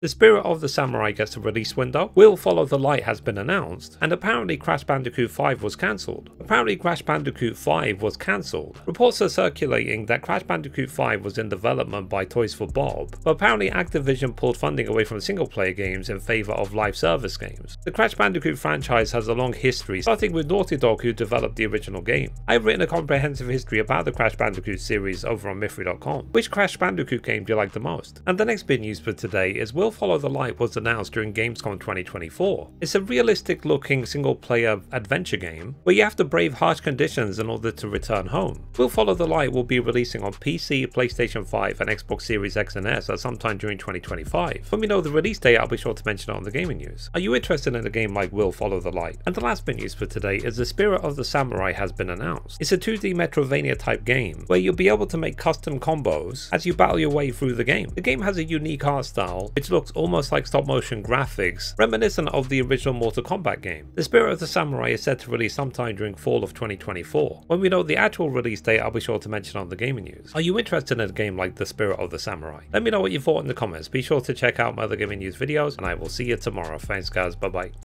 The Spirit of the Samurai gets a release window, Will Follow the Light has been announced, and apparently Crash Bandicoot 5 was cancelled. Reports are circulating that Crash Bandicoot 5 was in development by Toys for Bob, but apparently Activision pulled funding away from single player games in favour of live service games. The Crash Bandicoot franchise has a long history, starting with Naughty Dog, who developed the original game. I have written a comprehensive history about the Crash Bandicoot series over on Myth3.com. Which Crash Bandicoot game do you like the most? And the next big news for today is Will Follow the Light was announced during gamescom 2024. It's a realistic looking single player adventure game where you have to brave harsh conditions in order to return home. Will Follow the Light will be releasing on PC, PlayStation 5 and Xbox Series X and S at some time during 2025. Let me know the release date, I'll be sure to mention it on the gaming news. Are you interested in a game like Will Follow the Light? And the last bit news for today is The Spirit of the Samurai has been announced. It's a 2D Metroidvania type game where you'll be able to make custom combos as you battle your way through the game. The game has a unique art style which looks almost like stop motion graphics, reminiscent of the original Mortal Kombat game. The Spirit of the Samurai is set to release sometime during fall of 2024. When we know the actual release date, I'll be sure to mention on the gaming news. Are you interested in a game like The Spirit of the Samurai? Let me know what you thought in the comments. Be sure to check out my other gaming news videos and I will see you tomorrow. Thanks guys, bye bye.